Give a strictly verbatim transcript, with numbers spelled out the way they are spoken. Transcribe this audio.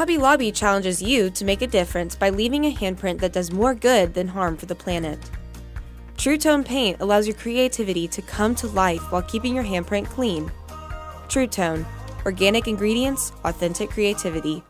Hobby Lobby challenges you to make a difference by leaving a handprint that does more good than harm for the planet. True Tone Paint allows your creativity to come to life while keeping your handprint clean. True Tone. Organic ingredients, authentic creativity.